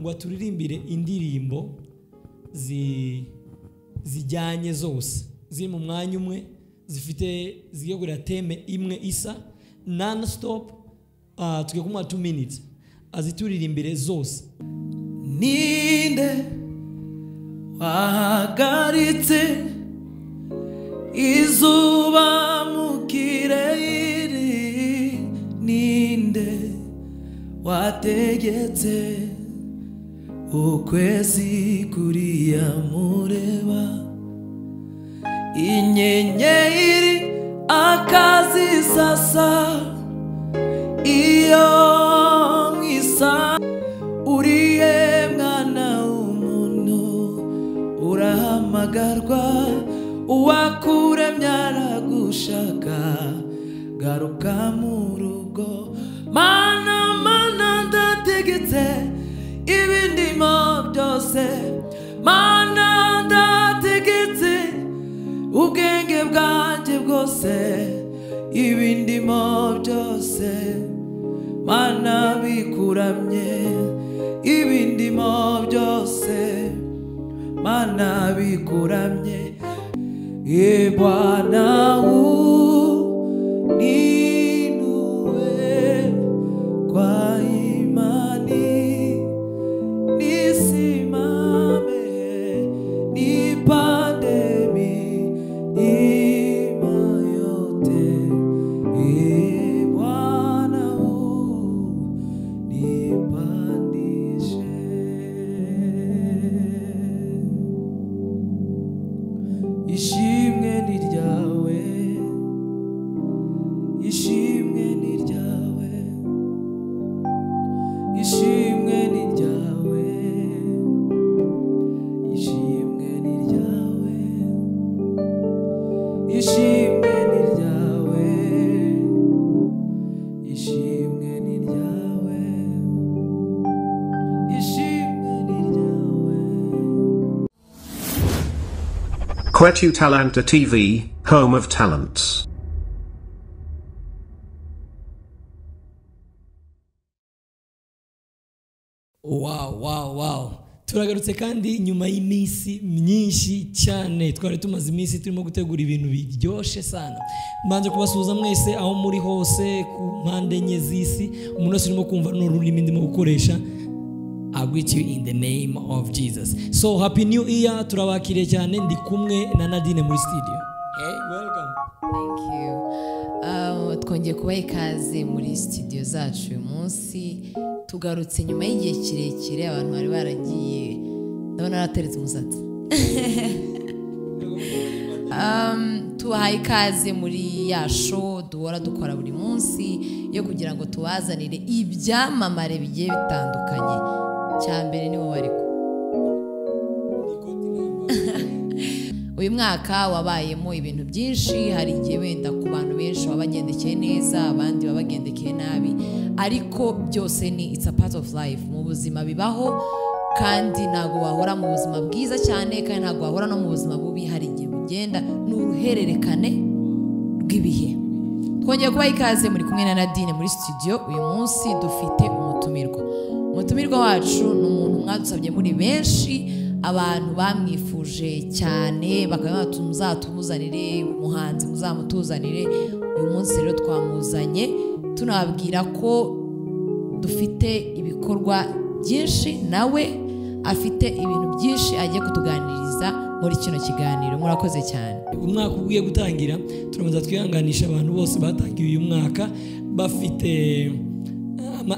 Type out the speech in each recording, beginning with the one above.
ngo aturirimbire indirimbo zijyanye zose ziri mu mwanya umwe zifite zigegura teme imwe isa non stop tuke kuma 2 minutes azituririmbire zose ninde wahagaritse izuba mukirere ninde wategetse ukwezi kuriya mureba inyenyeri akazisasa iyo ngisa uriye mwana w'umuntu urahamagarwa uwakuremye aragushaka garuka mu rugo mana mana ndategetse ibindi byose mana ndategetse ubwenge bwanjye bwose ibindi byose mana bikuramye ibindi byose mana bikuramye Bwana uninuwe kwa Kwetu Talanta TV, home of talents. Wow. Turagarutse kandi nyuma y'imisi myinshi cyane twari tumaze imisi turimo gutegura ibintu biryoshe sana. Manje kubasuhuza mwese aho muri hose ku mpande nye z'isi umuntu wese urimo kumva n'ururimi ndimo gukoresha I greet you in the name of Jesus. So happy new year turawakire cyane ndi kumwe na Nadine muri studio. Hey, welcome. Thank you. Twongeye kuba ikaze muri studio zacu uyu munsi tugarutse nyuma y'igihe kirekire abantu bari baragiye ndabona arateretse umusatsi. Tubahaye ikaze muri ya show duhora dukora buri munsi yo kugira ngo tubazanire ibyamamare bigiye bitandukanye. Cyambere niwo bariko uyu mwaka wabayemo ibintu byinshi hari igihe wenda ku bantu benshi babagendekeye neza abandi babagendekeye nabi ariko byose ni it's a part of life mu buzima bibaho kandi nago wahora mu buzima bwiza cyane kandi nago wahora no mu buzima bubi hari igihe bugenda n'uruhererekane rw'ibihe twongeye kuba ikaze muri kumwe na Nadine muri studio uyu munsi dufite umutumirwa Umutumirwa wacu n'umuntu mwadusabye muri benshi abantu bamwifuje cyane bakaba muzatumuzanire umuhanzi muzamutuzanire uyu munsi rero twamuzanye tunababwira ko dufite ibikorwa byinshi nawe afite ibintu byinshi agiye kutuganiriza muri kino kiganiro murakoze cyane umwaka ugiye gutangira turamaze twihanganisha abantu bose batangiye uyu mwaka bafite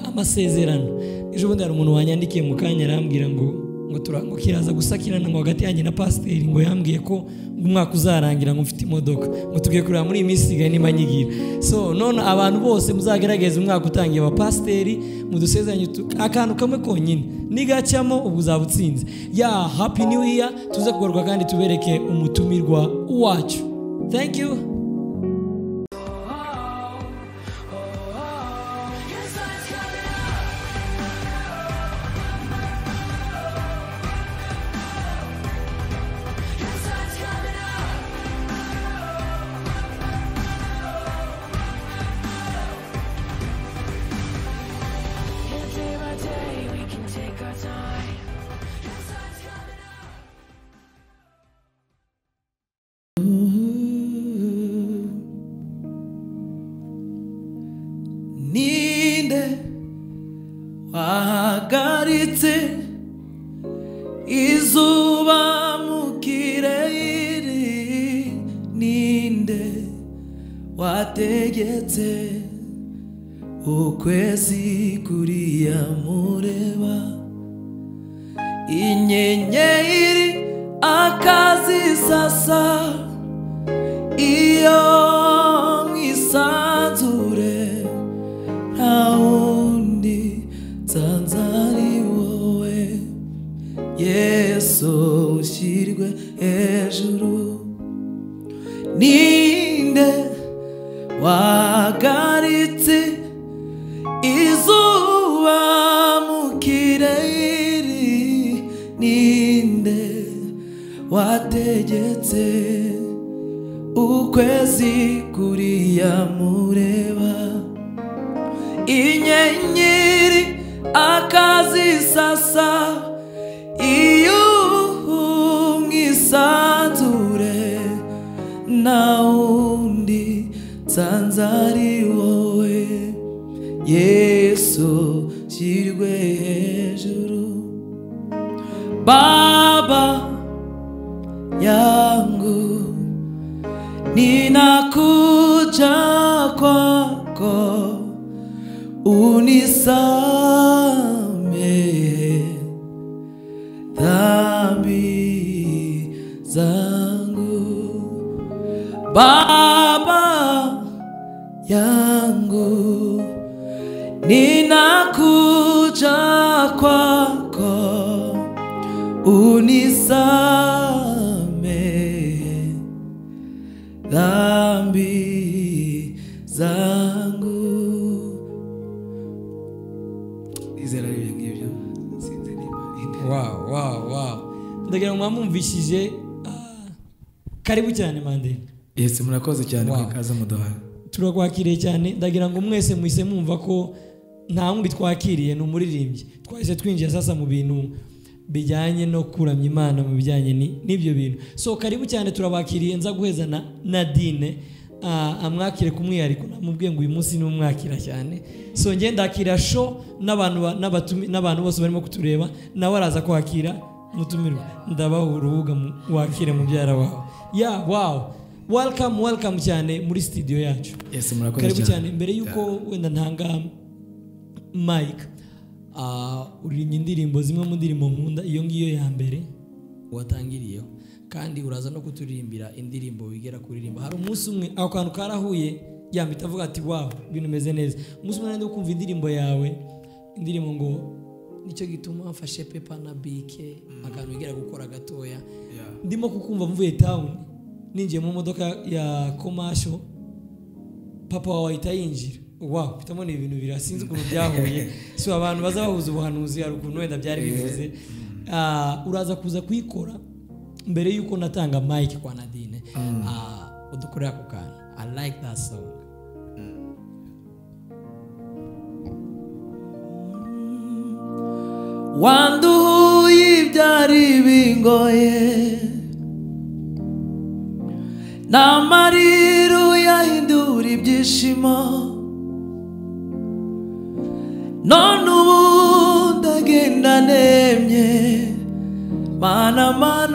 amasezerano ejo bundi hari umuntu wanyandikiye mu kanya arambwira ngo turangukiraza gusakirana ngo hagati yanjye na pasiteri ngo yambwiye ko umwaka uzarangira ngo mfite imodoka ngo tugiye kureba muri iyi minsi igani manyigira so none abantu bose muzagerageza umwaka utangiye ba pasiteri mudusezeranye akantu kamwe konyine nigacyamo ubuzabutsinze ya happy new year tuze kugarwa kandi tubereke umutumirwa wacu thank you time wahagaritse izuba mukirere ninde wategetse ukwezi kuriya mureba inyenyeri akazisasa iyo ngisanzure haundi zanzari wowe Yesu ushirwe hejuru ninde wagaritse izuba mukirere ninde wategetse ukwezi kuriya mureba inyenyeri akazisasa iyo mwisanzure naundi zanzari wowe Yesu shirwe hejuru Baba yangu ninakuja kwako unisamehe dhambi zangu Baba yangu ninakuja kwako unisamehe dhambi zangu Wow. Ndagira ngo mwamumvishije karibu cyane Mandela. Yes, murakoze cyane mwakaza mudaha. Turakwakiriye cyane ndagira ngo mwese muhise mwumva ko nta wundi twakiriye no muririmbye. Twahise twinjiye sasa mu bintu bijyanye no kuramya Imana mu bijyanye n'ibyo bintu. So karibu cyane turabakiriye nza guhezana Nadine amwakire kumwihariko namubwiye ngo uyu munsi ni umwakira cyane. So nge ndakira show n'abantu bose barimo kutureba nawe araza kwakira mutumirwa ndabaho urubuga wakire mu byara wawe. Yeah, wow. Welcome cyane muri studio yacu. Yes, murakoze cyane. Karibu cyane mbere yuko wenda ntanga Mike uririmba indirimbo zimwe mu ndirimbo nkunda iyo ngiyo ya mbere watangiriyeho. Kandi uraza no kuturimbira indirimbo wigera kuririmba hari umunsi umwe aho kantu karahuye yambita avuga ati wow bintu meze neza umunsi umwe nandi ukumva indirimbo yawe indirimbo ngo nicyo gituma afashe pepa na bike akantu wigera gukora gatoya ndimo kukumva mvuye town ninjiye mu modoka ya commercial papa wawe itayinjira wow bitamone ibintu birasinze ukuntu byahuye so abantu bazabahuza ubuhanuzi hari ukuntu wenda byari bivuze uraza kuza kuyikora mbere yuko natanga mic kwa Nadine udukorera ku kana I like that song wandu yibyari bingoye namariru yahindura ibyishimo none ubu ndagenda nemye Mana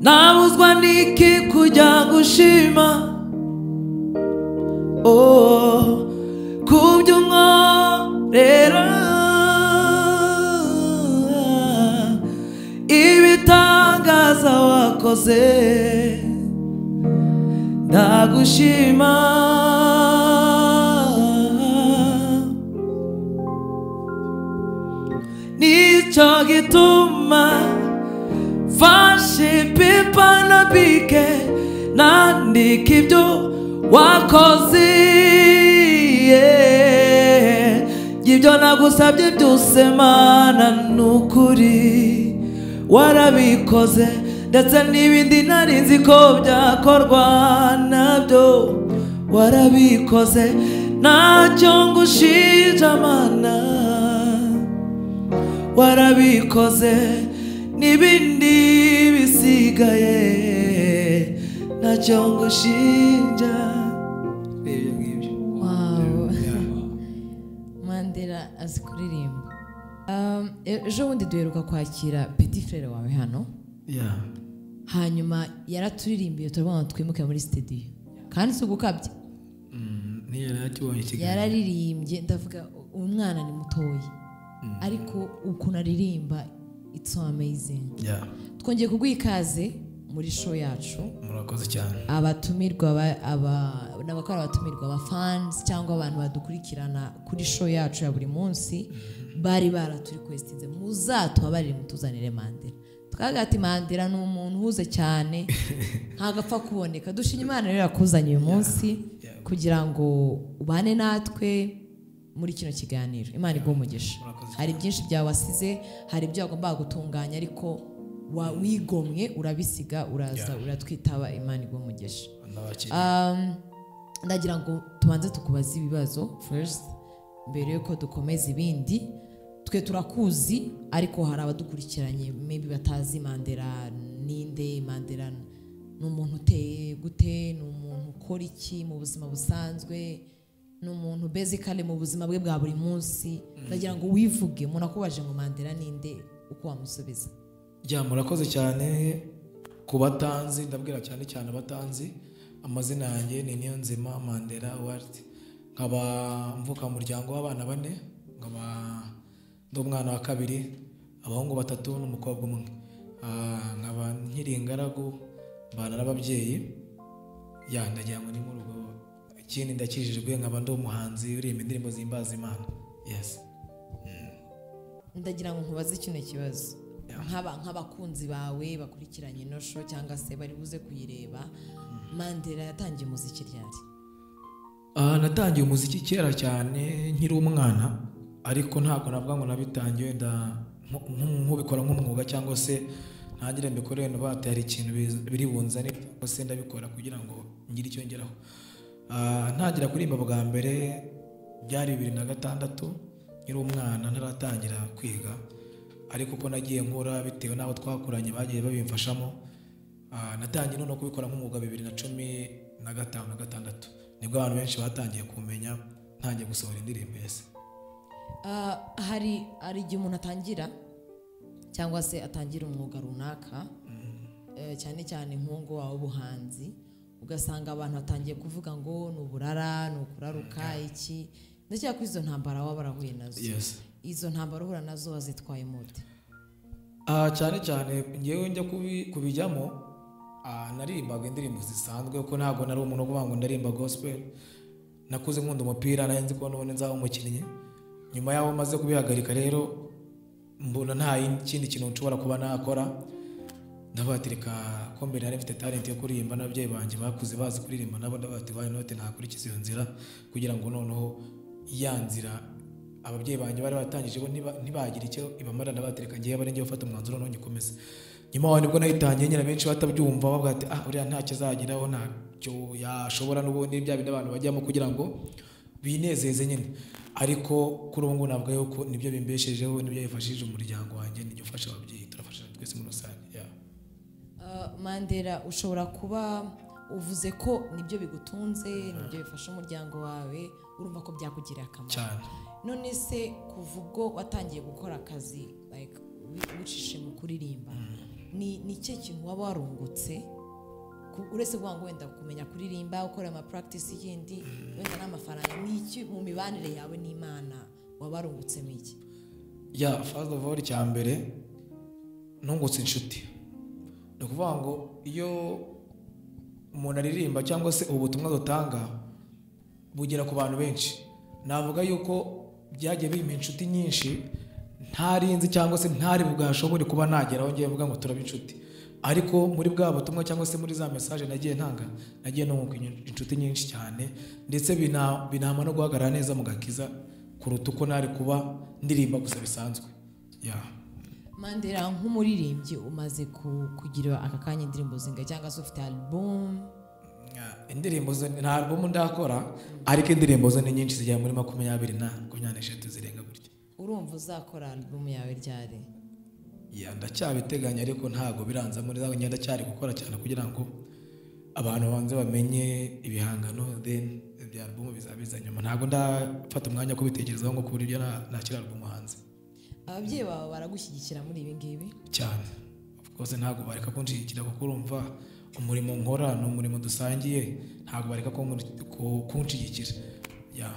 Nabuzwa niki kujya gushima kubyunkorera ibitangaza wakoze ndagushima Nicho gituma fashe pepa na bike nandika ibyo wakoze ibyo nagusabye byose Mana n'ukuri warabikoze ndetse n'ibindi nari nzi ko byakorwa nabyo warabikoze ntacyo ngushinja Mana warabikoze nibindi bisigaye na chongo shinda. Wow. Mandela as kuririmba. Ejo bundi duheruka kwakira Petit Frere wawe hano. Yeah. Hanyuma yaraturimbiye turabona twimuke muri studio. Kandi sugukabye. Ni yaratuwanyikira. Yararirimbye ndavuga umwana ni mutoyi. Ariko ukuna ririmba it's so amazing. Yeah. Twongeye kugwikaze muri show yacu. Murakoze cyane. Abatumirwa n'abakora abatumirwa abafans cyangwa abantu badukurikirana kuri show yacu ya buri munsi bari baraturequestinze muzatwa bari mutuzanire Mandela. Tukagati Mandela no umuntu uhuze cyane ntagapfa kuboneka. Dushinye Imana rero yakuzanye uyu munsi kugira ngo ubane natwe. Muri kino kiganiro Imana igumugisha hari byinshi byawasize hari byo agomba gutunganya ariko wigomwe urabisiga uraza uratwitaba Imana igumugisha ndagira ngo tubanze tukubaza ibibazo first mbere yuko dukomeza ibindi twe turakuzi ariko hari abadukurikiranye maybe batazi Mandela ninde Mandela n'umuntu uteye gute n'umuntu ukora iki mu buzima busanzwe n'umuntu basically mu buzima bwe bwa buri munsi ndagira ngo wivuge umuntu akubaje mu Mandela ninde uko wamusubiza ya murakoze cyane kubatanzi ndabwira cyane cyane abatanzi amazina yanjye ni Niyonzima Mandela WALT nkaba mvuka muryango w'abana bane nkaba ndo mwana wa kabiri abahungu batatu n'umukobwa umwe nkaba nkirengarago bana n'ababyeyi ya ndagira ngo ni mu rugo Chini ndakijijwe nkaba ndo muhanzi urimba indirimbo zimbaza Imana. Yes. Ndagira ngo nkubaze ikintu kibazo. Nk'abakunzi bawe bakurikiranye no show cyangwa se bari buze kuyireba. Mandela yatangiye umuziki ryari? Natangiye umuziki kera cyane nkiri umwana ariko ntabwo navuga ngo nabitangiye nkubikora nk'umwuga cyangwa se ntangire mbikore no batari ikintu biri bunzane bose ndabikora kugira ngo ngire icyo ngeraho. Ntagira kurimba bwa mbere byari 2006 nyiri umwana ntaratangira kwiga ariko uko nagiye nkora bitewe n'abo twakuranye bagiye babimfashamo natangiye no kubikora nk'umwuga 2015 nibwo abantu benshi batangiye kumenya ntangiye gusohora indirimbo yese hari igihe umuntu atangira cyangwa se atangira umwuga runaka cyane cyane nk'uwo w'ubuhanzi ugasanga abantu atangiye kuvuga ngo nuburara nukuraruka iki ndacyaka ko izo ntambara wabarahuye nazo izo ntambara uhura nazo wazitwaye mute cyane cyane ngewe njya kubijyamo narimbaga indirimbo zisanzwe kuko ntabwo nari umuntu uvuga ngo ndarimba gospel nakuze nkunda umupira narenze ko none nzaho umukinnyi nyuma yaho maze kubihagarika rero mbona nta ikindi kintu nshobora kuba nakora ndabatirika ko mbere hari mfite talent yo kuririmba nabyeyi banje bakuze bazi kuririmba nabo ndabati baye note nakurikiza iyo nzira kugira ngo noneho yanzira ababyeyi banje bari batangije bo ntibagira icyo ibamara ndabatirika ngiye bari ngiye gufata umwanzuro noneho ngikomeza nyuma waho nibwo nayitangiye nyina benshi batabyumva bavuga ati uriya ntacyo azagiraho ntacyo yashobora n'ubundi bya bindi abantu bajyamo kugira ngo binezeze nyine ariko kuri ubu navuga yuko nibyo bimbeshejeho nibyo yifashije umuryango wanjye nibyo ufasha ababyeyi turafasha twese muri rusange Mandela ushobora kuba uvuze ko nibyo bigutunze nibyo bifasha umuryango wawe urumva ko byakugira akamaro cyane none se kuva ubwo watangiye gukora akazi like ucishe mu kuririmba ni cyo kintu waba warungutse urese kuvuga ngo wenda kumenya kuririmba ukora ama practice yindi wenda n'amafaranga n'iki mu mibanire yawe n'Imana wabarungutse miki ya first of all cyambere nungutse inshuti Nukuvuga ngo iyo umuntu aririmba cyangwa se ubutumwa dutanga bugera ku bantu benshi navuga yuko byagiye bimpa inshuti nyinshi ntarinzi cyangwa se ntari bwashobora kuba nageraho ngiye mvuga ngo turabe inshuti ariko muri bwa butumwa cyangwa se muri za message nagiye ntanga nagiye no inshuti nyinshi cyane ndetse binama no guhagarara neza mu gakiza kuruta uko nari kuba ndirimba gusa bisanzwe Mandela nk'umuririmbyi umaze kugira akakanya indirimbo zinga cyangwa se ufite album indirimbo na album ndakora ariko indirimbo zo ni nyinshi zijya muri 20 na 26 zirenga buryo urumva uzakora album yawe ryari ndacyabiteganya ariko ntago biranza muri zawe ndacyari gukora cyane kugira ngo abantu banze bamenye ibihangano then ibya album bizabiza nyuma ntago ndafata umwanya ko bitekerezaho ngo kubura ibyo nakira album hanze. Ababyeyi bawe baragushyigikira muri ibi ngibi cyane of course ntago bareka ko nshigikira ko urumva umurimo nkora no umurimo dusangiye ntago bareka ko kunshigikira ya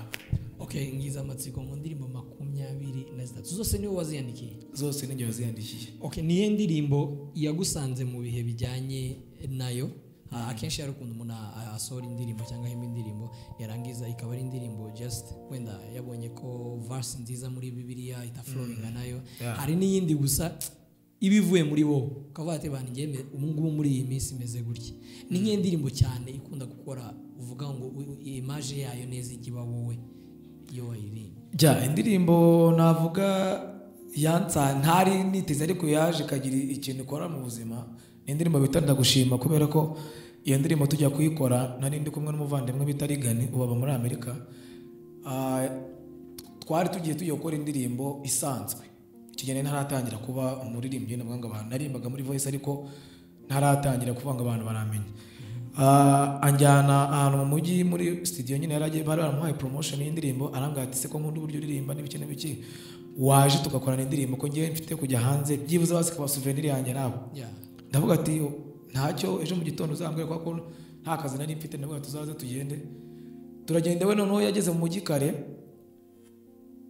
okay ngiza amatsiko mu ndirimbo 23 zose niwe waziyandikiye zose n'ingiye waziyandikiye okay niye ndirimbo yagusanze mu bihe bijyanye nayo akenshi yarukundo umuntu asora indirimbo cyangwa himba indirimbo yarangiza ikaba ari indirimbo just wenda yabonye ko verse nziza muri Bibiliya itaflowinga nayo hari n'iyindi gusa ibivuye muri bo ukavuga ati bana ngiye umungu muri iyi minsi meze gutya ni nk'iyi ndirimbo cyane ikunda gukora uvuga ngo image yayo neza ikiba wowe yo iri ja indirimbo navuga yansa ntari niteze ariko yaje kagira ikintu ikora mu buzima indirimbo bitanda gushima kubera ko iyo ndirimbo tujya kuyikora nari ndi kumwe n'umuvandimwe bitarigane ubaba muri Amerika twari tugiye tujya gukora indirimbo isanzwe kigene ntaratangira kuba umuririmbyi n'abanga abantu narimbaga muri voice ariko ntaratangira kuvanga abantu baramenye anjyana ahantu mu mujyi muri studio nyine yaragiye baramuhaye promotion y'indirimbo arambwira ati se ko nkunda uburyo uririmba n'ibikene biki waje tugakorana indirimbo ko ngiye mfite kujya hanze byibuze basikaba souvenir yanjye nabo ndavuga ati ntacyo ejo mu gitondo uzambwira ko nta kazi nari mfite nabwo tuzaza tugende turagenda we noneho yageze mu mujyi kare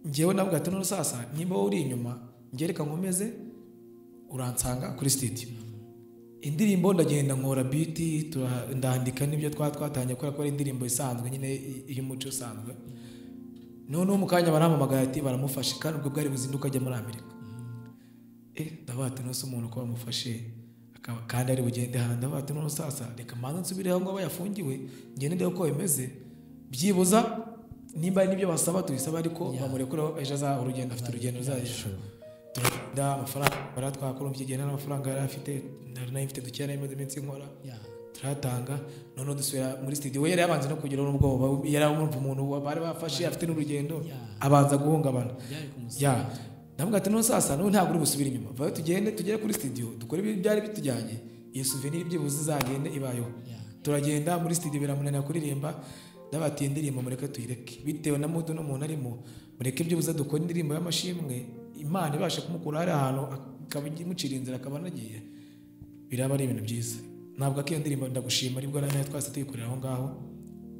ngewe navuga ati none sasa nimba uri inyuma ngereka nkomeze uransanga kuri studio indirimbo ndagenda nkora beat ndandika nibyo twatangiye gukora ko indirimbo isanzwe nyine y'umuco usanzwe none umukanya baramamagara ati baramufashe kandi ubwo bwari buzinduka ajya muri Amerika ndabata nose umuntu ko bamufashe kandi ari bugende handa bati no sasa reka manzo nsubireho ngo abayafungiwe ngene ndeko bemeze byibuza nimba nibyo basaba tubisaba ariko bamurekura ejo za urugendo afite urugendo zaje da amafaranga baratwakora umbyigena n'amafaranga yari afite ndarinaye ducyara imaze iminsi nkora turatanga none dusubira muri studio we yari abanze no kugira n'ubwoba yari umurumva umuntu bari bafashe afite n'urugendo abanza guhungabana ya ndavuga ati no sasa no ntabwo uri gusubira inyuma vayo tugende tugere kuri studio dukora ibi byari bitujyanye iyo souvenir byibuze zagende ibayo turagenda muri studio biramunana kuririmba ndabati indirimbo mureke tuyireke bitewe na mudu no muntu arimo mureke byibuze dukora indirimbo y'amashimwe Imana ibashe kumukura ari ahantu akabimucira inzira akabanagiye biraba ari ibintu byiza ntabwo akiyo ndirimbo ndagushima aribwo nayo twase tuyikorera aho ngaho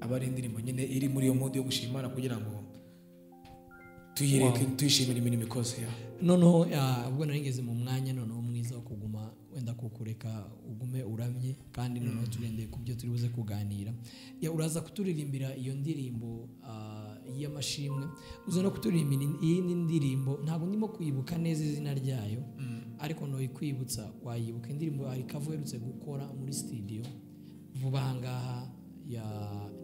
abari indirimbo nyine iri muri iyo mudu yo gushimana kugira ngo tuyireke tuyishimira imirimo ikoze ya none ubwo narengeze mu mwanya none umwiza wo kuguma wenda kukureka ugume uramye kandi none turende kubyo turibuze kuganira ya uraza kuturirimbira iyo ndirimbo y'amashimwe uzo no kuturirimbira iyi ndirimbo ntabwo ndimo kwibuka neza izina ryayo ariko no ikwibutsa wayibuka indirimbo ari kavuherutse gukora muri studio vuba hangaha ya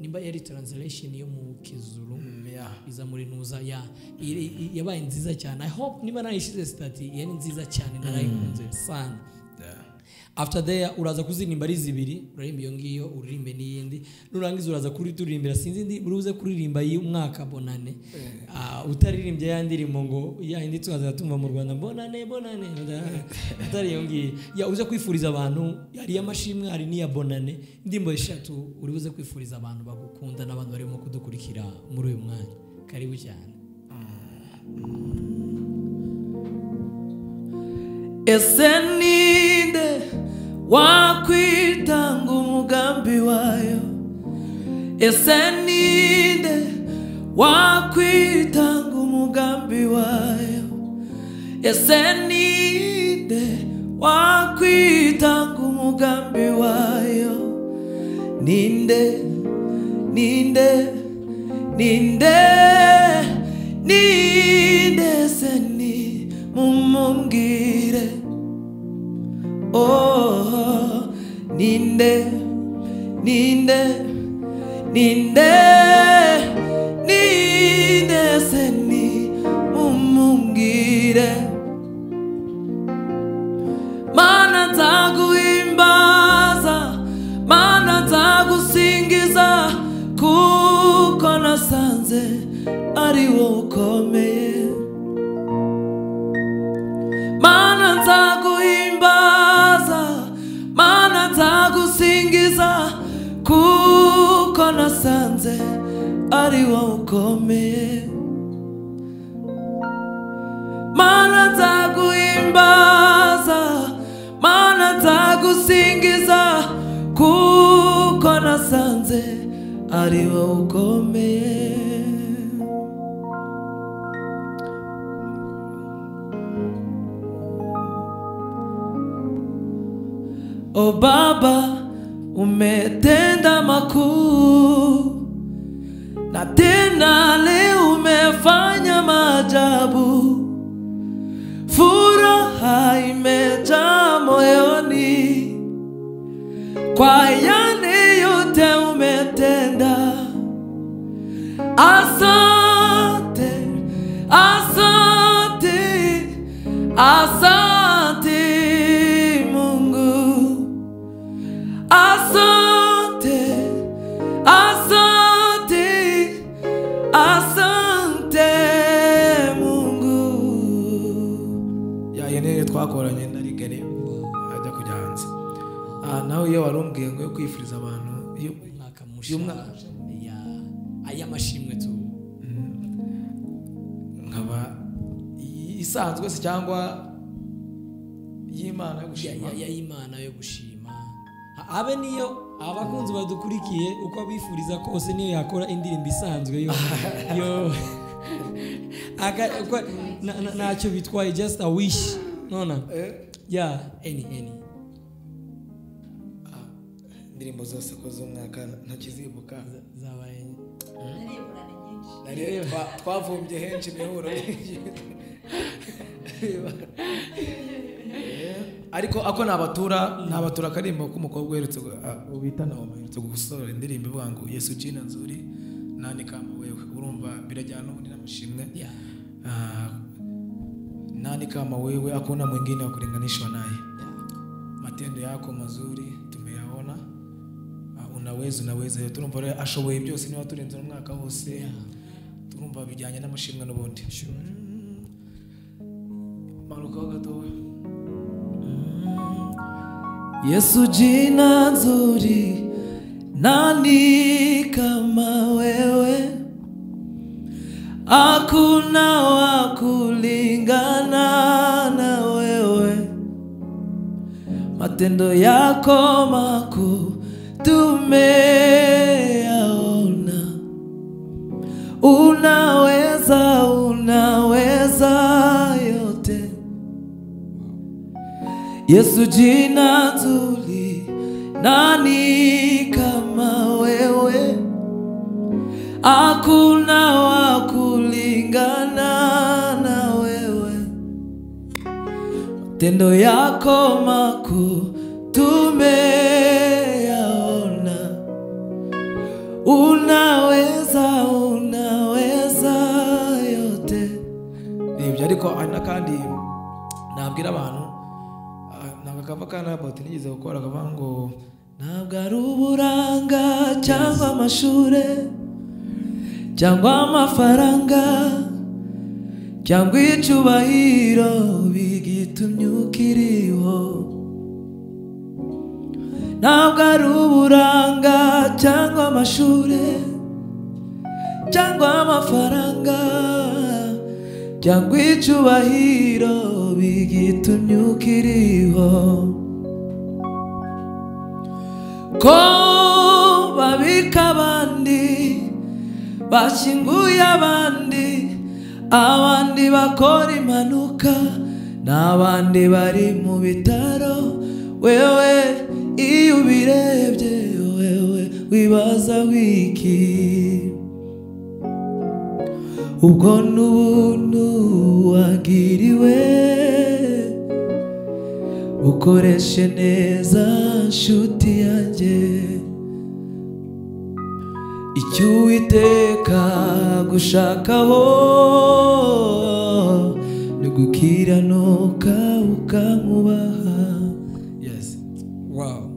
nimba yari translation yo mu kizuru iza muri ntuza ya yabaye nziza cyane I hope niba narishyize stati yari nziza cyane narayikunze sana after there uraza kuzirimba ari zibiri uririmba iyo ngiyo uririmbe n'iyindi nurangiza uraza kuri turirimbira sinzi ndi buruze kuririmba y'umwaka bonane utaririmbye yandirimo ngo yahindi tukaza tumva mu Rwanda bonane bonane utari iyo ngiyo ya uze kwifuriza abantu yari y'amashimwe ari niya bonane ndimbo eshatu uribuze kwifuriza abantu bagukunda n'abantu barimo kudukurikira muri uyu mwanya karibu cyane eseninde wakwitanga umugambi wayo eseninde wakwitanga umugambi wayo eseninde wakwitanga umugambi wayo ninde ninde ninde ninde seni mumungire Oh, ninde, ninde, ninde, ninde seni umungire Mana taguimbaza, mana tagusingiza Kuko nasanze ari wowe ukomeye Mana taguimbaza Mana tagusingiza ubanze ari wowe ukomeye, mana nzaguhimbaza, mana nzagusingiza, kuko nasanze ari wowe ukomeye. O Baba, umetenda makuu, na tena leo umefanya maajabu. Furaha imejaa moyoni kwa yale yote umetenda. Asante, asante, asante. Now you are wrong. You go if it's a man. You like a mushroom. Yeah, I am a shimmer too. However, he sounds was Jangwa Yima. Yima, I wish him. Avenue, our guns were the Kuriki, Ukabi Furiza Cosenia, Kora Indian Bissans. I got naturally quite just a wish. No, yeah, any. Ndirimbo zose ko z'umwaka ntakizibuka zabaye narebwa twavumbye henshi mihuro ariko ako nabatura karimbo k'umukobwa weretse ubita nawo meretse gusorera indirimbo bwangu Yesu Jina nzuri nani kama wewe urumva birajyana undi namushimwe nani kama wewe akona mwingine akuringanishwa naye matendo yako mazuri tumeyaona unaweza turumva rero ashoboye byose niba turenze umwaka hose turumva bijyanye n'amashimwe n'ubundi maruka gato Yesu Jina nzuri nani kama wewe hakuna wa kulingana na wewe matendo yako makuu tumeyaona unaweza yote Yesu Jina nzuri nani kama wewe hakuna wa kulingana na wewe matendo yako makuu tumeyaona unaweza yote nibyo ariko kandi nabwira abantu nagakavakana bati nigeze gukora akavuga ngo ntabwo ari uburanga cyangwa amashure cyangwa amafaranga cyangwa icyubahiro bigitumyukiriho ntabwo ari uburanga cyangwa amashuri cyangwa amafaranga cyangwa icyubahiro bigitumyukiriho ko babika abandi bashinguye abandi bakora impanuka n'abandi bari mu bitaro wewe iyo ubirebye wewe wibaza wiki ubwo n'ubuntu wagiriwe ukoreshe neza nshuti yanjye icy'Uwiteka gushakaho nugukiranuka ukamwubaha. Yes, wow.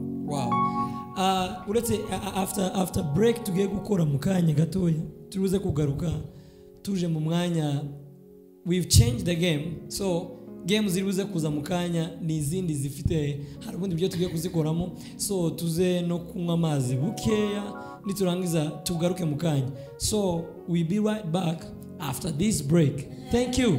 Uretse after break tugiye gukora mu kanya gatoya turuze kugaruka tuje mu mwanya. We've changed the game, so game ziruze kuza mukanya nizindi zifite harubundi byo tugiye kuzikoramo, so tuze no kunywa amazi bukeya niturangiza tugaruke mukanya. So we be right back after this break. Thank you.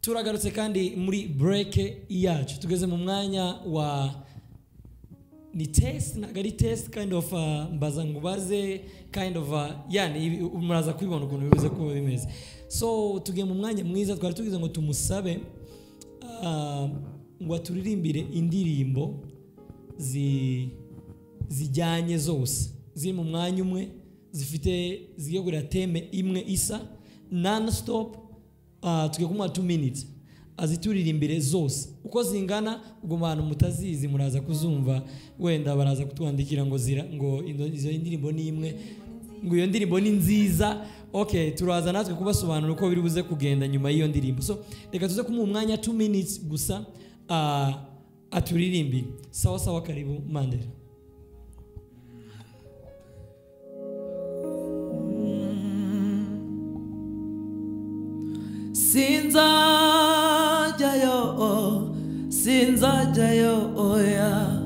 Turagarutse kandi muri break yacu tugeze mu mwanya wa ni test na gari test kind of mbazangubaze kind of yani umuraza kwibona ukuntu bivuze ko bimeze. So tugiye mu mwanya mwiza twari tugize ngo tumusabe ngo turirimbire indirimbo zijyanye zose ziri mu mwanya umwe zifite zigiye gura teme imwe isa non stop. Tuke kumwa 2 minutes azituririmbe zose uko zingana ugumana mutazizi muraza kuzumva wenda baraza kutuandikira ngo zira ngo izo indirimbo ni imwe ngo iyo ndirimbo ni nziza. Okay, turaza natwe kubasobanura uko biri buze kugenda nyuma y'iyo ndirimbo, so reka tuze kumwa umwanya 2 minutes gusa aturirimbe sawa sawa. Karibu Mandela. Sinza jayo oya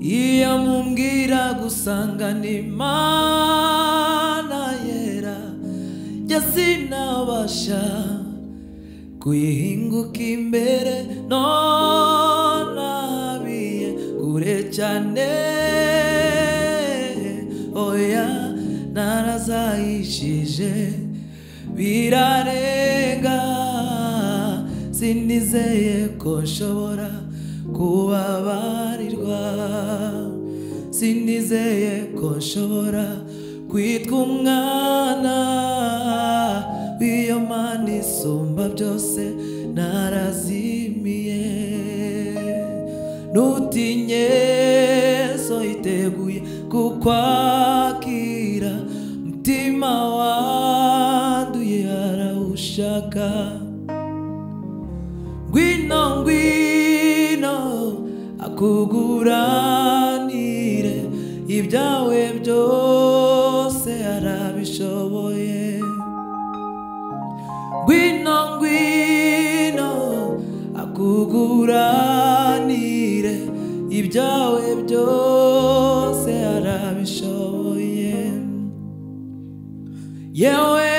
iya mumbwira gusanga ni mana yera ya sinabasha kuyihinguka imbere nabiye kure cyane oya narazayishije birarenga sinizeye ko nshobora kubabarirwa sinizeye ko nshobora kwitwa umwana w'iyo Mana isumba byose narazimiye nutinye so iteguye kukwakira mtima wawe shaka gwino gwino akuguranire ibyawe byose arabishoboye gwino gwino akuguranire ibyawe byose arabishoboye yewe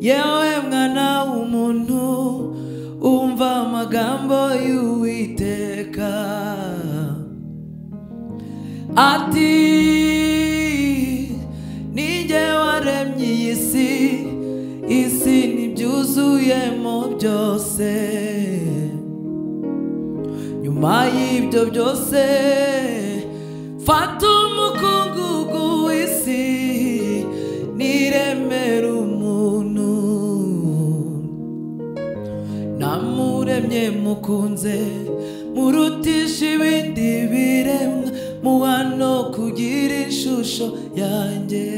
yewe mwana w'umuntu umva amagambo y'Uwiteka ati ninjye waremye isi isi n'ibyuzuyemo byose nyuma y'ibyo byose fata umukungugu w'isi niremere umuntu namuremye mukunze murutisha ibindi biremwa muhano kugira ishusho yanjye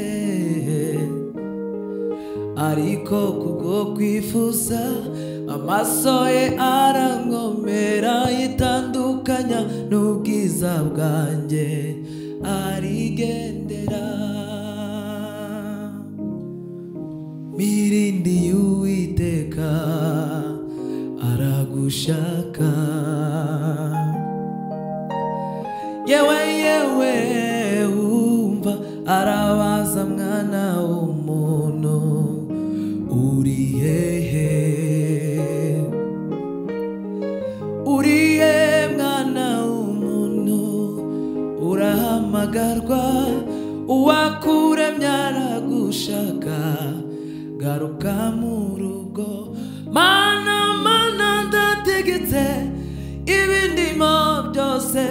ariko kubwo kwifuza amaso ye arangomera yitandukanya n'ubwiza bwanjye arigendera mirindi y'Uwiteka aragushaka yewe yewe umva arabaza mwana w'umuntu uri hehe uri he mwana w'umuntu urahamagarwa uwakuremye aragushaka garuka mu rugo mana mana ndategetse ibindi byose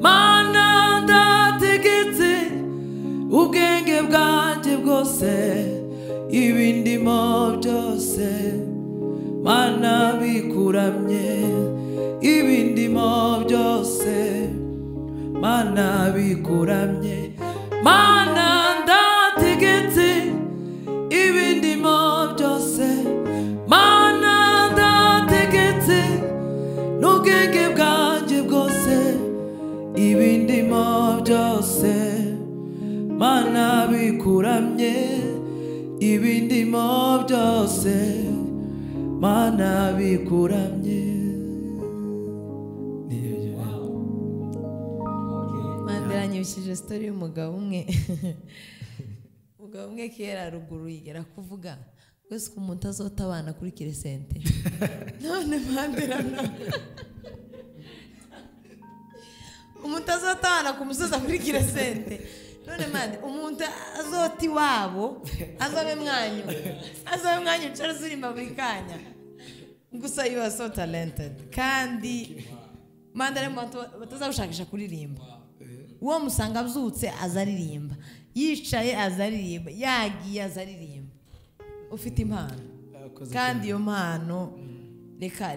mana ndategetse ugenge bwanje bwose ibindimo byose mana bikuramye ibindimo byose mana bikuramye mana ndategetse ibindimo byose mana ndategetse nugenge bwanje bwose ibindimo byose mana bikuramye ibindimo byose mana bikuramye. Mandela nyibishije story y'umugabo umwe kera ruguru yigera kuvuga wese ko umuntu azotabana kuri kiresente none Mandela umuntu azotabana kumusoza kuri kiresente none mande umuntu azoti wabo azabe mwanyu cyari zirimba bikanya gusa you are so talented kandi Mandela mbantu batazabushakisha kuririmba uwo musanga byutse azaririmba yicaye azaririmba yagiye azaririmba ufite impano kandi iyo mpano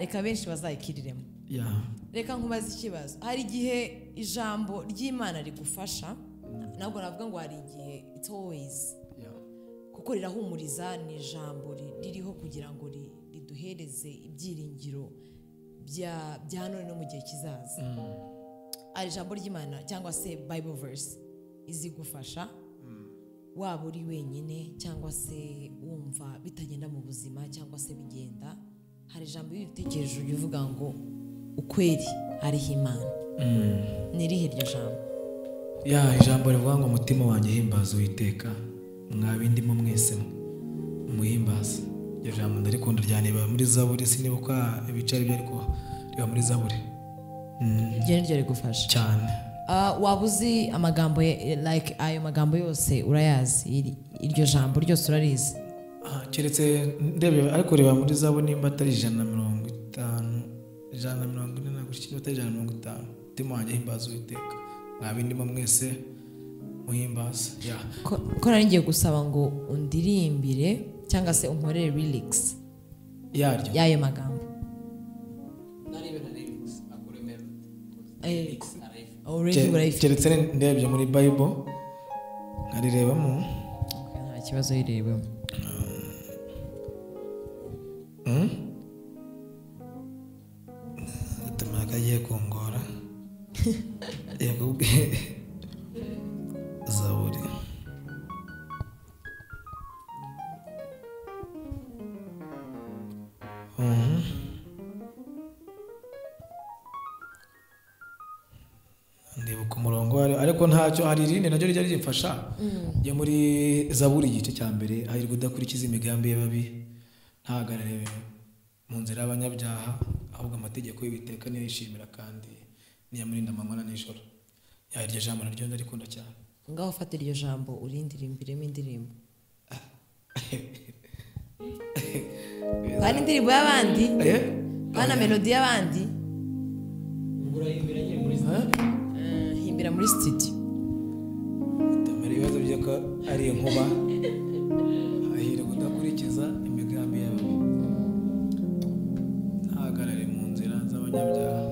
reka benshi bazayikiriremo reka nkubaza ikibazo hari gihe ijambo ry'Imana rigufasha nabwo navuga ngo hari igihe it's always kuko rirahumuriza ni ijambo ririho kugira ngo riduhereze ibyiringiro bya none no mu gihe kizaza ari ijambo ry'Imana cyangwa se Bible verse izigufasha waba uri wenyine cyangwa se wumva bitagenda mu buzima cyangwa se bigenda hari ijambo y'ibitekerezo uvuga ngo ukweri ari Imana nirihe iryo jambo ijambo rivuga ngo umutima wanjye himbaza Uwiteka mwabindimo mwese muhimbaza iryo jambo ndarikunda ryane biba muri Zaburi sinibuka ibicari byo ariko riba muri Zaburi igene ryo rigufasha cyane wabuzi amagambo like ayo magambo yose urayazi iryo jambo ryose urarize keretse ndebe ariko riba muri Zaburi nimba atari 150 140 gushyira 150 umutima wanjye himbaza Uwiteka nabindimo mwese muhimbaza ko naringiye gusaba ngo undirimbire cyangwa se unkorere relax yaryo yayo magambo naribera akore melody keretse ndebye muri Bible nkarirebamo nta kibazo yirebamo atamakaye kongora Zaburi ndibuka umurongo ariko ntacyo hari irindi nacyo ryari ryimfasha njye muri Zaburi igice cya mbere ahirwa udakurikiza imigambi y'ababi ntahagarare mu nzira y'abanyabyaha ahubwo amategeko y'Uwiteka niyo yishimira kandi niya murinda amanywa n'ijoro iryo jambo naryo ndarikunda cyane ngaho ufata iryo jambo urindirimbiremo indirimbo kandi indirimbo y'abandi pana melody y'abandi himbira muri studio tamara ibibazo byaka ari inkuba ahirwa udakurikiza imigambi yawe ntahagarare mu nzira z'abanyabyaha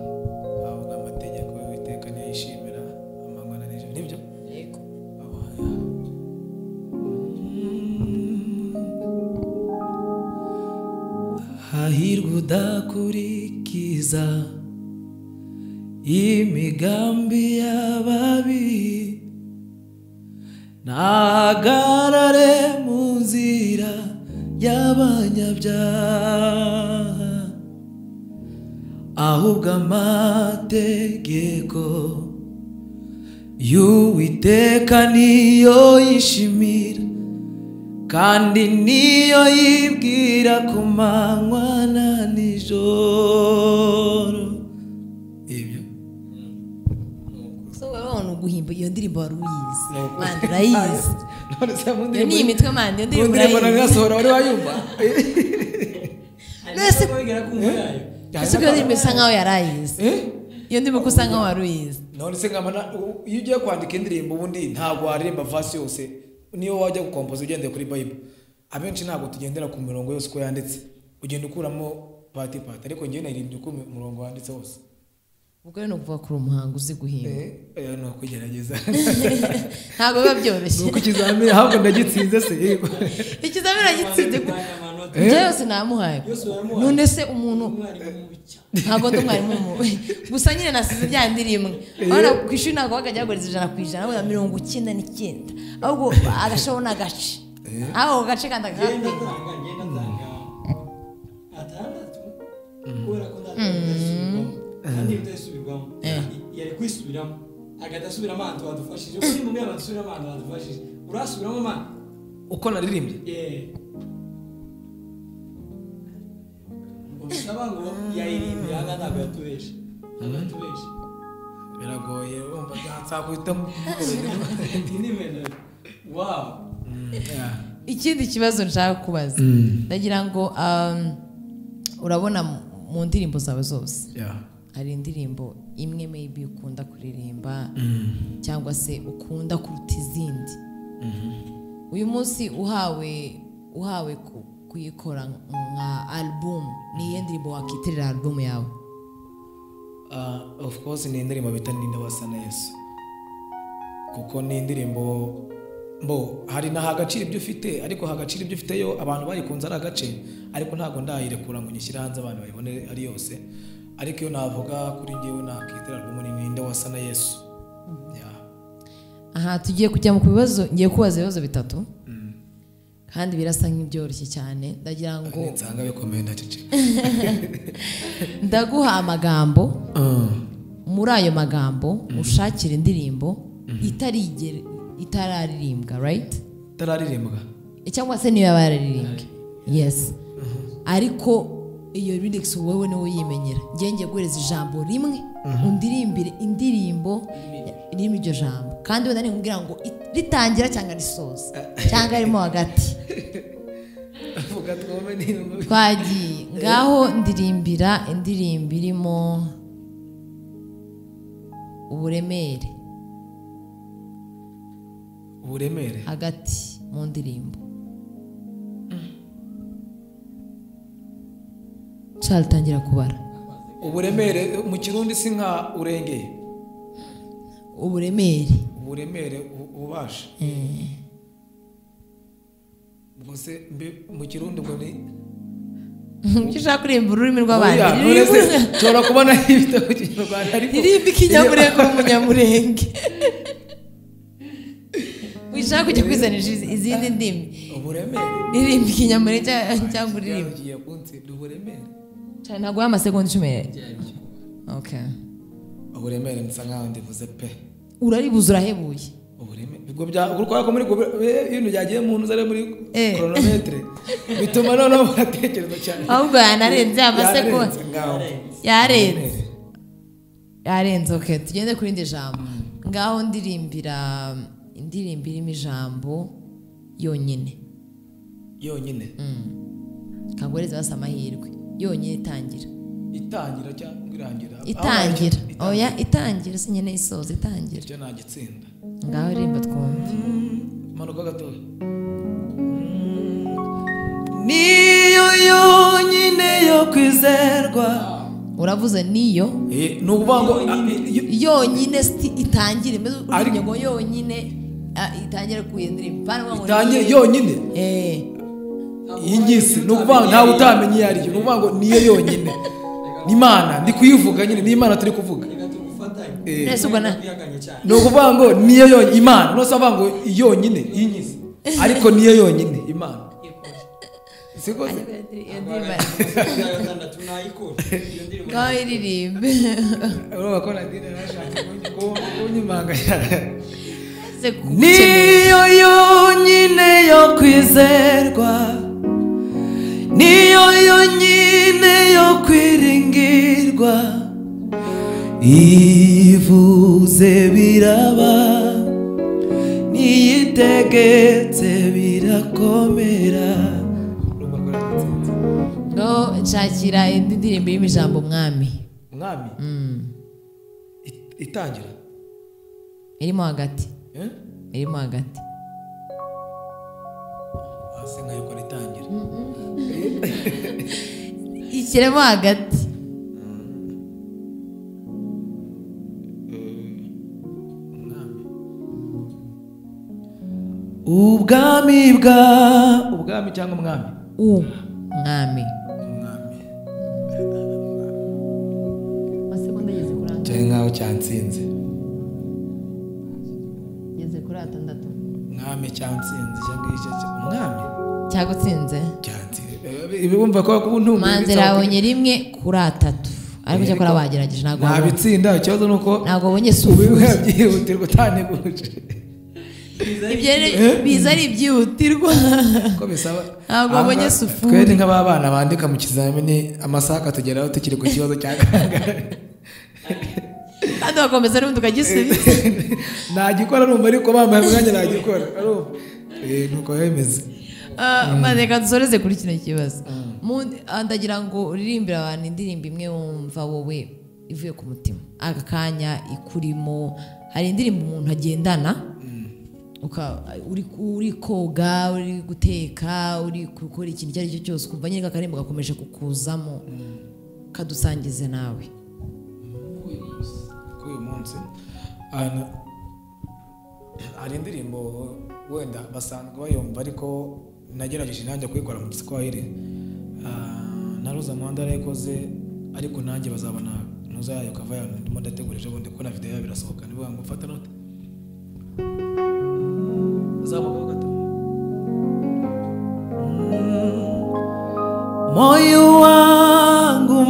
ahirwa udakurikiza imigambi y'ababi ntahagarare mu nzira y'abanyabyaha ahubwo amategeko y'Uwiteka niyo yishimira kandi niyo yibwira ku manywa na nijoro ibyo so abantu guhimba iyo ndirimbo waruyize Mandela yize none se mu ndirimbo ni imitwe Mandela ndirimbo nagasora wari wayumva nese ko bigera ku mwana yayo cyangwa ndirimbo sanga yarayize Iyo ndimo kusanga waruyize. None se ngamana iyo ugiye kwandika indirimbo ubundi ntabwo aririmba verse yose niyo wajya gukompoza ugende kuri Bible. Abenshi ntabwo tugendera ku mirongo yose ko yanditse. Ugenda ukuramo part ariko ngiye naririmba ku murongo wanditse wose. Ubwo rero kuva ku muhango uzi guhimba. Eh no kugerageza. Ntabwo biba byoroshye. Nuko kizamira ahubwo ndagitsinze se yego. Ikizamira gitsinze. Yose namuhaye. None se umuntu ntabwo ndumwari mu gusa nyine nasize byandirimwe. Ahora kwishina ko akajya gukora ijana ku ijana na 99. Ahubwo agashobona gace. Aho gace kandi akagenda. Atandatu. Ora ko Wow. Ikindi kibazo nshaka kubaza. Ndagira ngo urabona mu ndirimbo zawe zose. Hari indirimbo imwe maybe ukunda kuririmba cyangwa se ukunda kuruta izindi. Uyu munsi uhawe kuyikora nka album ni yendirimbo wakitirira album yawe. Of course ni indirimbo bita Ndinda Wasana Yesu. Kuko ni indirimbo mbo hari na hagacira ibyo ufite ariko hagacira ibyo ufite yo abantu bari kunza ari agace ariko ntago ndayirekura ngo nyishyiranze abantu bayibone ari yose. Ariko yo navuga kuri ngewe nakitera album ni Ndinda Wasana Yesu. Aha tugiye kujya mu bibazo ngiye kubaza ibibazo bitatu. Kandi birasa nk'ibyoroshye cyane ndagira ngo nsanga bikomenda cece. Ndaguha amagambo muri ayo magambo ushakira indirimbo itararirimbwa, right? Itararirimbwa. Cyangwa se niyo yabaririmbwe. Yes. Ariko iyo lyrics wowe niwe yimenyera. Ngiye guhereza ijambo rimwe undirimbire indirimbo irimo iryo jambo. Kandi wenda ninkugira ngo ritangira cyangwa risoza cyangwa arimo hagati. Avuga twome n'inumwe. Kwagiye ngaho ndirimbira indirimbo irimo uburemere. Uburemere hagati mu ndirimbo. Cyaltangira kubara. Uburemere mu Kirundi si nka urengeye. Uburemere ubasha. Bose mu Kirundi ngo ni ukishaka kurimba ururimi rw'abandi. Toro kubona ibitabo cy'Rwanda ariko irimba ikinyamurenge ko umunyamurenge. Wishaka kujya kwizanisha izindi ndimi. Uburemere. Irimba ikinyamurenge cyangwa uririmba. Ugiye kuntsida uburemere. Cyane naguha amasegonda 10. Okay. Uburemere nsanga ndivuze pe. Urari buzurahebuye. Uburemere bwo byakora ko muri ibintu byagiye mu nzare muri chronometre. Bituma none batekereza cyane. Ahubwo yanarenze amasegonda. Yarenze. Okay, tugende kuri indi jambo. Ngaho ndirimbira imijambo yonyine. Yonyine. Kagwereza basamahirwe. Yonyine itangira cyangwa irangira. Itangira. Oya itangira sinyene isoza itangira. Cyo nagitsinda. Ngaho rimba twumva. Manuka gato. Niyo yonyine yo kwizerwa. Uravuze niyo? Nubango yonyine itangira imeze urinyango yonyine itangira kuyendrimba. Itangira yonyine. Ingisi nubango nta utamenye yari. Nubango niyo yonyine. Nimana ndi kuyivuga nyine n'Imana turi kuvuga. Nese ubona no kuvuga ngo niyo yonyine Imana no saba ngo yonyine inyizi ariko niyo yonyine Imana. Siko se ndiririmbe. Urumva ko nadine nashaka kunyimanga cyane. Niyo yonyine yo kwizerwa. Niyo yonyine yo kwiringirwa. Ivuze biraba. Niyitegetse birakomera. Ngo nshakira indirimbo y'imijambo mwami. itangira irimo hagati irimo hagati asenga yuko ritangira ikiremo hagati ubwami bwa ubwami cyangwa umwami umwami umwami masegonda yeze kuranga cyangwa ucyansinze yeze kurata ndatu umwami cyansinze cyangwa icyacyo umwami cyagutsinze cyansinze ibumva ko kubuntu Mandela wonye rimwe kuri atatu ariko cyo kora bagerageje nago nabitsinda cyo nuko nago bonye subiwe byihutirwa cyane guje biza ari byihutirwa ko bisaba ntabwo abonye sufu twende nk'abana bandika mu kizamini amasaka tugeraho tukiri ku kibazo cya kangara adoko meze rundo kagisubiza nagikora numva ariko bambaye bwanye nagikora arumva nuko yemeze maze kadusoreze kuri kino kibazo ndagira ngo uririmbira abantu indirimbo imwe wumva wowe ivuye ku mutima aka kanya ikurimo hari indirimbo umuntu agendana uri koga uri guteka uri gukora ikintu cyari cyo cyose kumva nyine akarimbo gakomeje kukuzamo kadusangize nawe kuyu munsi ana ari ndirimbo wenda basanzwe bayumva ariko nagerageje nanjye kwikora mu Swahili naruza Mandela yakoze ariko nanjye bazabana nuzayo kavaya ndimo ndategereje ubundi ko na video birasohoka niba ngo fata note moyo wangu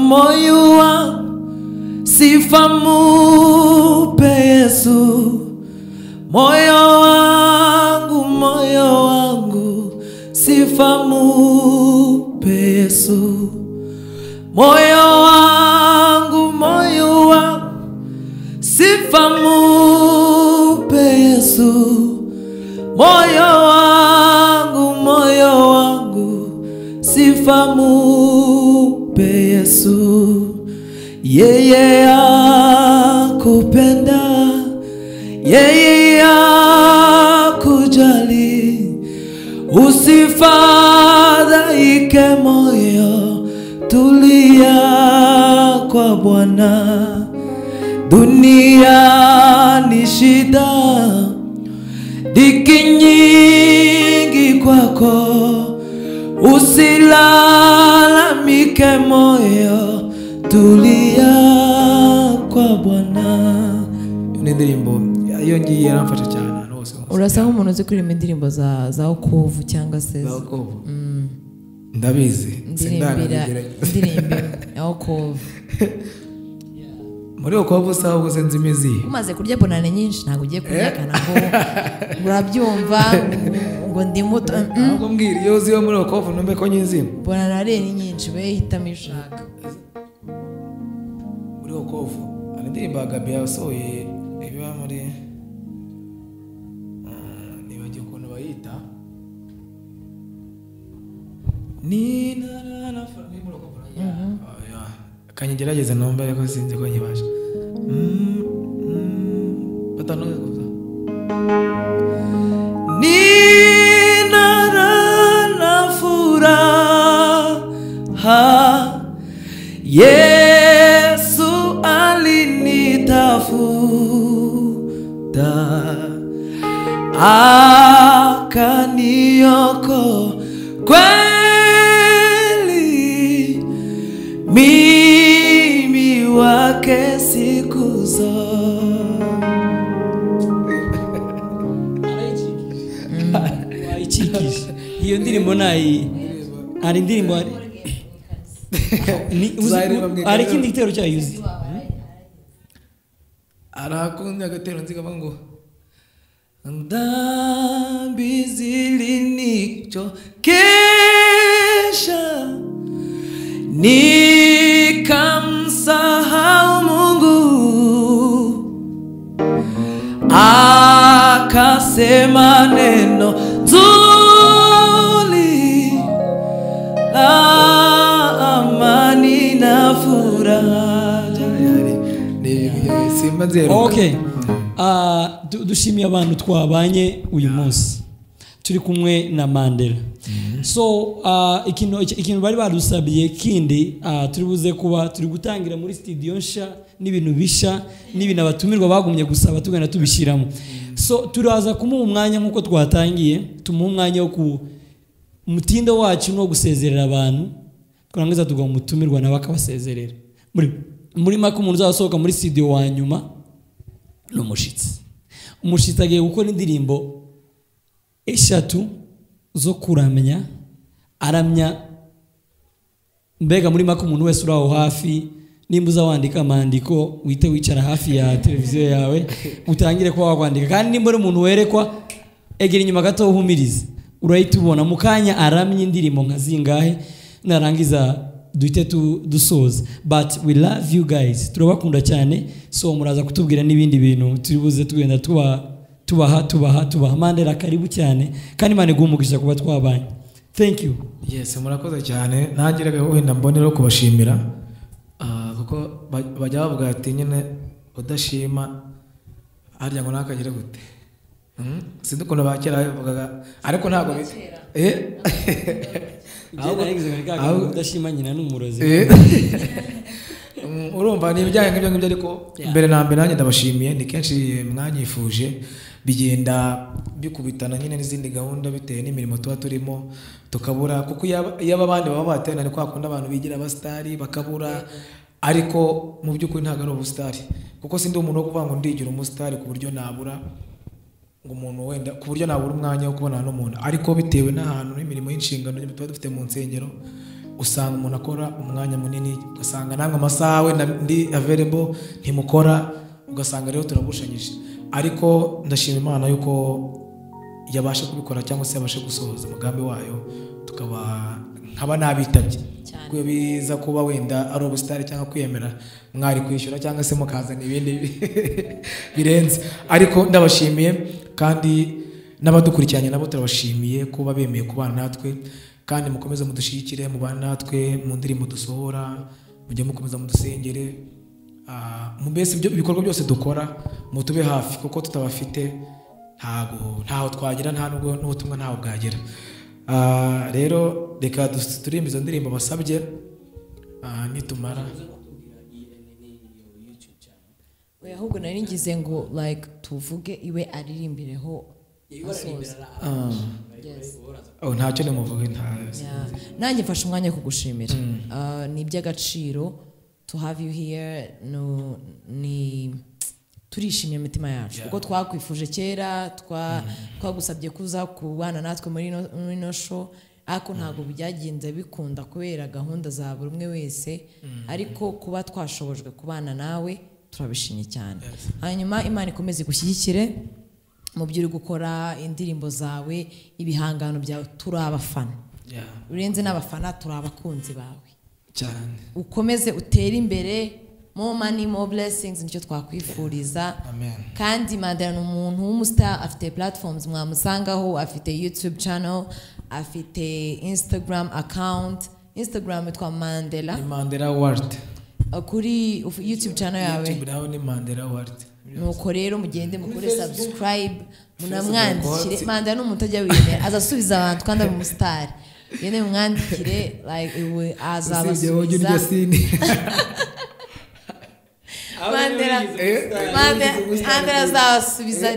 sifa mupe Yesu moyo wangu sifa mupe Yesu moyo wangu sifa mupe Yesu moyo wangu sifa mupe Yesu yeye akupenda yeye akujali usifadhaike moyo tulia kwa Bwana dunia ni shida dhiki nyingi kwako usilalamike moyo tulia kwa Bwana nindirimbo iyo ngiye yaramfasha cyane rwose urasa aho umuntu uzi kuririmba indirimbo za okovu cyangwa se za okovu ndabizi sindana ndirimbo ya okovu muri okovu sawa gusa nzimizi umaze kurya bonane nyinshi ntago ugiye kuryakana ngo urabyumva ngo ndi muto ngo mbwira iyo ziyo muri okovu numbe ko nyinzima bonane ni nyinshi we hitamo ishaka muri okovu andirimba gabia soye ebiba muri niba giye kono bayita ni na na na fami muri okovu ya kanyegerageza nomba yako sinzi ko nyibasha batanoze kuza nina na furaha Yesu alinitafuta akaniokoa kweli mimi wake siku zote hiyo ndirimbo nayi ari ndirimbo ari ari kindi gitero cya yuzi arakunda gatero nzigaba ngo ndambi zilinikcho kesha nikamsahau Mungu akasema neno zuli la amani na furaha ni Okay. Dushimi abantu twabanye uyu munsi. Turi kumwe na Mandela. So ikintu bari badusabiye kindi turibuze kuba turi gutangira muri studio nsha n'ibintu bisha n'ibintu abatumirwa bagumye gusaba tugana tubishiramo. So turaza kumuha umwanya nkuko twatangiye tumuha umwanya wo ku mutindo wacu no gusezerera abantu twarangiza tugaho mutumirwa nabakabasezerera. Muri mako umuntu uzasohoka muri studio wa nyuma no mushitsi. Umushitsi agiye gukora indirimbo eshatu zo kuramya aramya mbega muri mako umuntu wese uraho hafi nimbuza wandika amandiko wite wicara hafi ya televiziyo yawe utangire kwa wakwandika kandi nimbere umuntu werekwa egera inyuma gato uhumirize urayitubona mukanya aramya indirimbo nkazingahe narangiza duite dusoza but we love you guys turabakunda cyane so muraza kutubwira nibindi bintu turibuze tugenda tubaha Mandela karibu cyane kandi mane gumugisha kuba twabanye thank you yes murakoze cyane nagiraga wenda mbonero kubashimira kuko bajya bavuga ati nyene udashima arya ngo nakagire gute sindukona bakera bavugaga ariko ntago aho udashima nyina n'umurozi urumva ni ibyaye ngibyo ngibyo ariko mbere na mbere nanjye ndabashimiye ni kenshi mwanyifuje bigenda bikubitana nyine n'izindi gahunda biteye n'imirimo tuba turimo tukabura kuko yababandi baba batana ni kwakunda abantu bigira abastari bakabura ariko mu byukuri ntago ari ubustari kuko sindi umuntu wo kuvanga ndigira umustari ku buryo nabura ngo umuntu wenda ku buryo nabura umwanya wo kubona no muntu ariko bitewe n'ahantu n'imirimo y'inshingano tuba dufite mu nsengero usanga umuntu akora umwanya munini ugasanga nanga amasaha ndi available ntimukora ugasanga rero turabushanyije ariko ndashimira Imana yuko yabasha kubikora cyangwa se yabasha gusohoza umugambi wayo tukaba nkaba nabitabye kuko biza kuba wenda ari ubustari cyangwa kwiyemera mwari kwishyura cyangwa se mukazana ibindi birenze ariko ndabashimiye kandi n'abadukurikiranye nabo turabashimiye kuba bemeye kubana natwe kandi mukomeza mudushikire mu bana natwe mu ndiri mu dusohora mujye mukomeza mudusengere mu bese ibyo bikorwa byose dukora mutube hafi kuko tutabafite ntaho twagira nta nubwo n'ubutumwa ntaho bwagera rero reka turirimbe izo ndirimbo basabye nitumara we ahubwo nari ngize ngo like tuvuge iwe aririmbireho oh ntacyo nimuvuga ntazi nanjye mfashe umwanya kugushimira ni iby'agaciro to have you here no ni turishimye imitima yacu kuko twakwifuje kera twagusabye kuza kubana natwe muri no show ako ntago byagenze bikunda kubera gahunda za buri umwe wese ariko kuba twashobojwe kubana nawe turabishimye cyane hanyuma Imana ikomeze gushyigikire mubyiri gukora indirimbo zawe ibihangano byawe turabafana urenze n'abafana turabakunzi bawe cyane ukomeze utera imbere more money more blessings nicyo twakwifuriza kandi Mandela ni umuntu w'umustar afite platforms mwamusangaho afite YouTube channel afite Instagram account Instagram yitwa Mandela Mandela WALT kuri YouTube channel yawe YouTube nawe ni Mandela WALT nuko rero mugende mukore subscribe munamwandikire Mandela n'umuntu ajya wine azasubiza abantu kandi ari umustar yene mwandikire like iwe azabasubiza Mandela azasubiza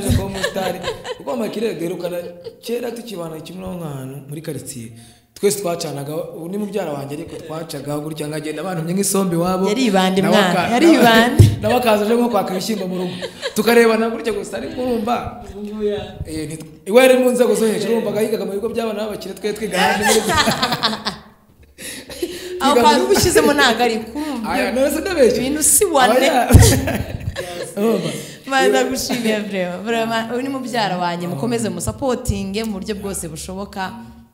kuko umustar kuko amakire gerukana kera tukibana kimwe n'abantu muri quartier twese twacanaga ni mubyara wanjye ariko twacaga gutya ngagenda abantu nk'isombe wabo yaribande mwana yaribande nabakazaje nko kwaka ishyimbo mu rugo tukarebana gutya gusa ari kumba iwe rero munze gusohesha urumva gahigaga mu bigo by'abana babakire twe twigahande aho kandi ubishizemo ntago ari kumba ibintu si wane Mandela gushimye vraiment uri mubyara wanjye mukomeze mu supporting mu buryo bwose bushoboka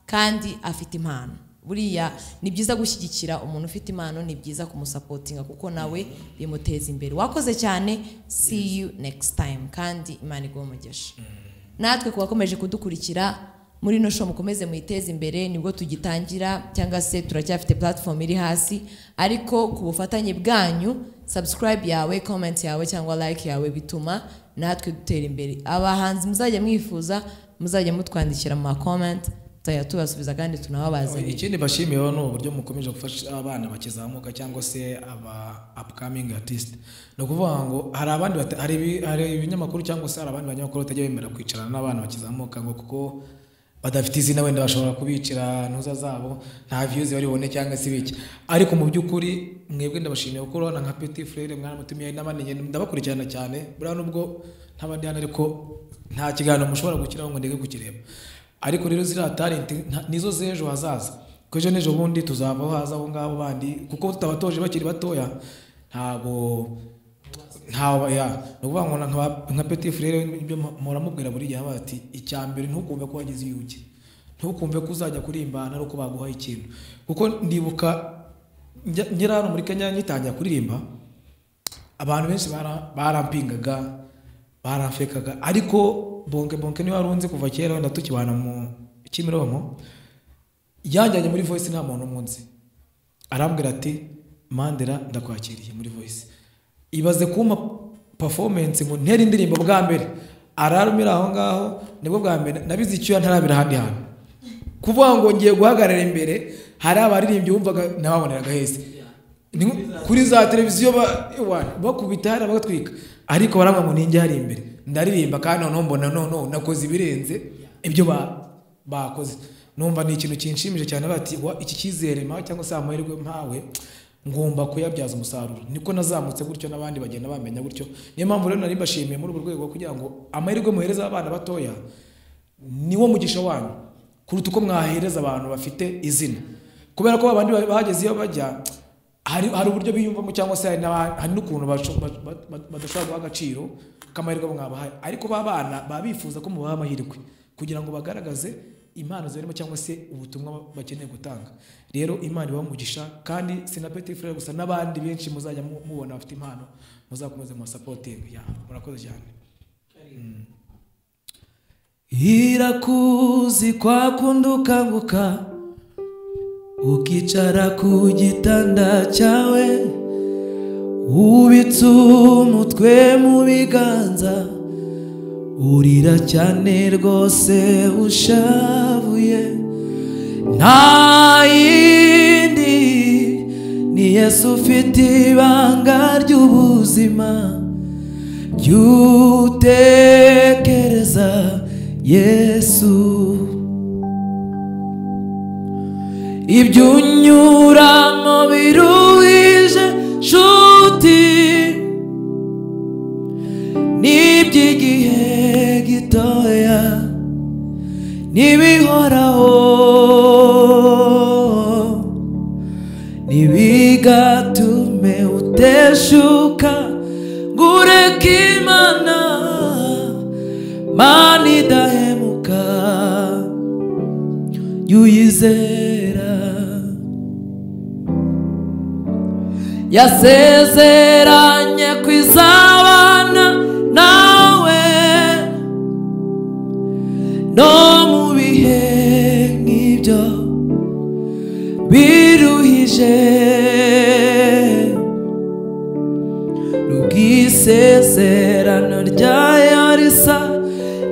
kandi afite impano buriya ni byiza gushyigikira umuntu ufite impano ni byiza kumusapotinga kuko nawe bimuteza imbere wakoze cyane see you next time kandi Imana igumugesha natwe kubakomeje kudukurikira muri no show mukomeze muiteze imbere nibwo tugitangira cyangwa se turacyafite platform iri hasi ariko kubufatanye bwanyu subscribe yawe comment yawe cyangwa like yawe bituma natwe dutera imbere abahanzi muzajya mwifuza muzajya mutwandikira mu comment tayatubasubiza kandi tunababaza ikindi bashimiyeho no buryo mukomeje gufasha abana bakizamuka cyangwa se aba upcoming artist no kuvuga ngo hari abandi hari ibinyamakuru cyangwa se hari abandi banyamakuru batajya bemera kwicarana n'abana bakizamuka ngo kuko badafite izina wenda bashobora kubicira ntuza zabo nta views bari bone cyangwa se biki ariko mu byukuri mwebwe ndabashimiye kuko urona nka Petit Frere mwaramutumiye n'abanenye ndabakurikirana cyane bura nubwo ntabandi hano ariko nta kiganiro mushobora gukiraho ngo ndege gukireba ariko rero zira talent nizo zejo hazaza ko je nejo bundi tuzavaho hazaho ngabo bandi kuko tutabatoje bakiri batoya ntago ya nuvuga ngo nka Petit Frere ibyo muramubwira buri gihe bati icyambere ntukumve ko wagize yuke ntukumve ko uzajya kuririmba naruko baguha ikintu kuko ndibuka ngerano muri Kenya nyitangira kuririmba abantu benshi barampingaga barafekaga ariko bonke ni warunze kuva kera wenda tukibana mu Kimironko yajyanye muri voice nta muntu umunzi arambwira ati Mandela ndakwakiriye muri voice ibaze kuma performance ngo ntera indirimbo bwa mbere ararumira aho ngaho nibwo bwa mbere nabizi icyo ntarabira handi hano kuvuga ngo ngiye guhagarara imbere hari abaririmbyi wumvaga nababoneraga hese kuri za televiziyo bakubita hari abatwika ariko baranga ngo ninjye hari imbere ndaririmba kandi none mbona none nakoze ibirenze ibyo bakoze numva ni ikintu kinshimije cyane bati iki kizere ma cyangwa se amahirwe mpawe ngomba kuyabyaza umusaruro niko nazamutse gutyo nabandi bagenda bamenya gutyo niyo mpamvu rero nari mbashimiye muri urwego kugira ngo amahirwe muhereza abana batoya niwo mugisha wanyu kuruta uko mwahereza abantu bafite izina kubera ko abandi bahageze iyo bajya hari uburyo biyumvamo cyangwa se hari n'ukuntu badashobora agaciro kamahirwe mwabahaye ariko babana babifuza ko mubaha amahirwe kugira ngo bagaragaze impano zirimo cyangwa se ubutumwa bakeneye gutanga rero imana ibamugisha kandi sina Petit Frere gusa nabandi benshi muzajya mubona bafite impano muzakomeze mu supporting ya murakoze cyane irakuzi kwa kundukanguka ukicara ku gitanda cyawe ubitse umutwe mu biganza urira cyane rwose ushavuye nta yindi ni Yesu ufite ibanga ry'ubuzima ry'utekereza Yesu ibyo unyuramo biruhije nshuti n'iby'igihe gitoya nibihoraho nibigatume uteshuka gureka Imana Mana idahemuka yuyizera yasezeranye kwizabana nawe no mu bihe nk'ibyo biruhije n'ubwisezerano ryayo risa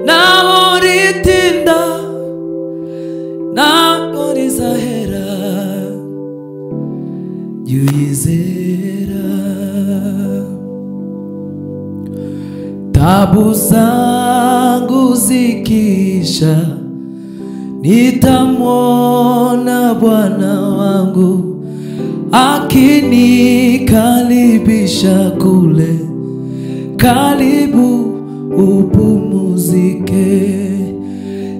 naho ritinda ntabwo rizahera yuyizera tabu zangu zikisha nitamwona Bwana wangu akinikaribisha kule karibu upumuzike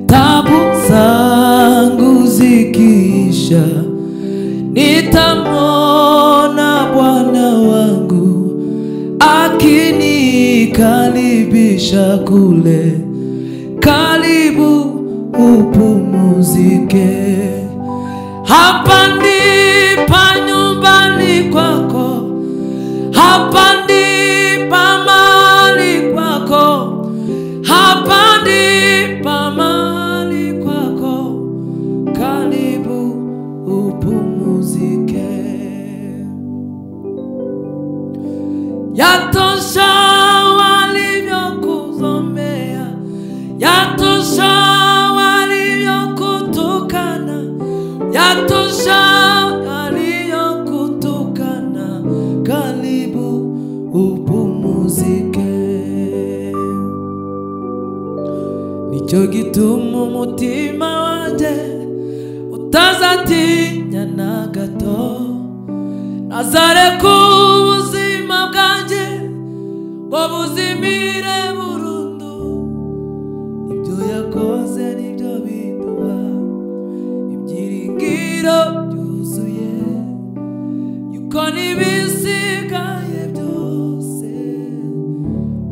tabu zangu zikisha nitamwona Bwana wangu akinikaribisha kule karibu upumuzike hapa ndipo nyumbani kwako hapa ndipo mali kwako hapa ndipo mali kwako Nicho gitumu mutima wanje utazatinya na gato Nazare ku buzima bwanje ngo buzimire burundu Ibyo yakoze nibyo biduha ibyiringiro byuzuye Yuko nibisigaye byose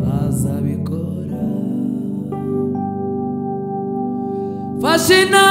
bazabikora Fascina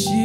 She